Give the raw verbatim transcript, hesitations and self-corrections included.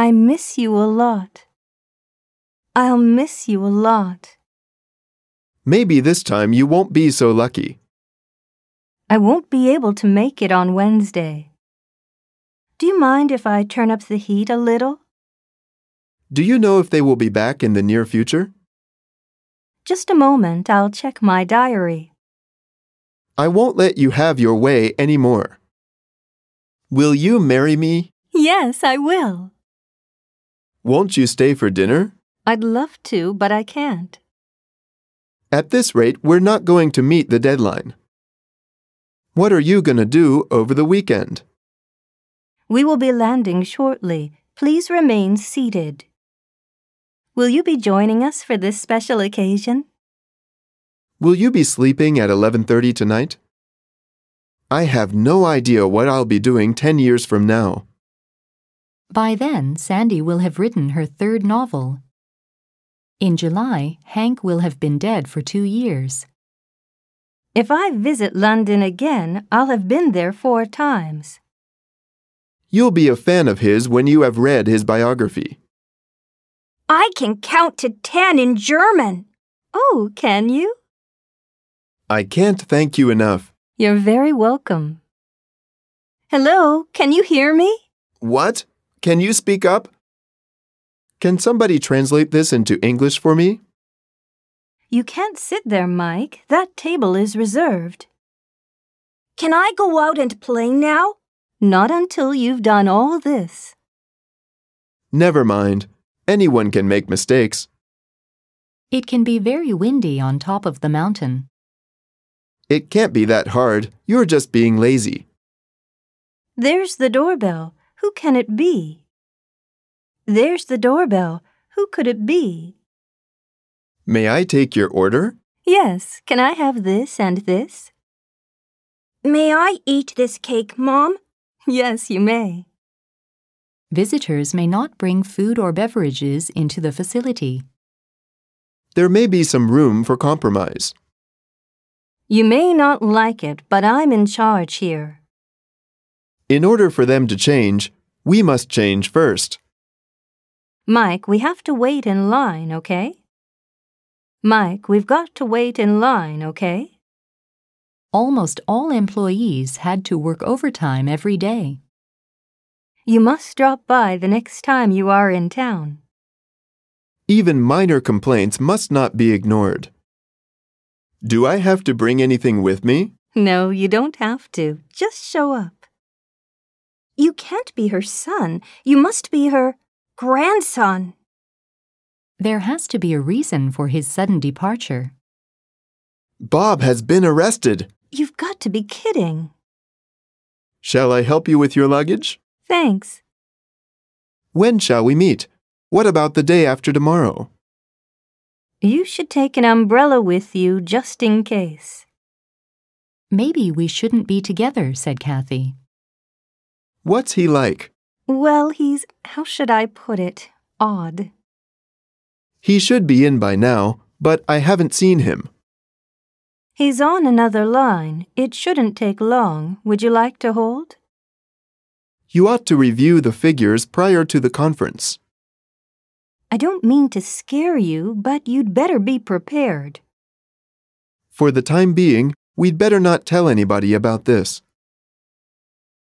I miss you a lot. I'll miss you a lot. Maybe this time you won't be so lucky. I won't be able to make it on Wednesday. Do you mind if I turn up the heat a little? Do you know if they will be back in the near future? Just a moment, I'll check my diary. I won't let you have your way anymore. Will you marry me? Yes, I will. Won't you stay for dinner? I'd love to, but I can't. At this rate, we're not going to meet the deadline. What are you going to do over the weekend? We will be landing shortly. Please remain seated. Will you be joining us for this special occasion? Will you be sleeping at eleven thirty tonight? I have no idea what I'll be doing ten years from now. By then, Sandy will have written her third novel. In July, Hank will have been dead for two years. If I visit London again, I'll have been there four times. You'll be a fan of his when you have read his biography. I can count to ten in German. Oh, can you? I can't thank you enough. You're very welcome. Hello, can you hear me? What? Can you speak up? Can somebody translate this into English for me? You can't sit there, Mike. That table is reserved. Can I go out and play now? Not until you've done all this. Never mind. Anyone can make mistakes. It can be very windy on top of the mountain. It can't be that hard. You're just being lazy. There's the doorbell. Who can it be? There's the doorbell. Who could it be? May I take your order? Yes. Can I have this and this? May I eat this cake, Mom? Yes, you may. Visitors may not bring food or beverages into the facility. There may be some room for compromise. You may not like it, but I'm in charge here. In order for them to change, we must change first. Mike, we have to wait in line, okay? Mike, we've got to wait in line, okay? Almost all employees had to work overtime every day. You must drop by the next time you are in town. Even minor complaints must not be ignored. Do I have to bring anything with me? No, you don't have to. Just show up. You can't be her son. You must be her grandson. There has to be a reason for his sudden departure. Bob has been arrested. You've got to be kidding. Shall I help you with your luggage? Thanks. When shall we meet? What about the day after tomorrow? You should take an umbrella with you just in case. Maybe we shouldn't be together, said Kathy. What's he like? Well, he's, how should I put it, odd. He should be in by now, but I haven't seen him. He's on another line. It shouldn't take long. Would you like to hold? You ought to review the figures prior to the conference. I don't mean to scare you, but you'd better be prepared. For the time being, we'd better not tell anybody about this.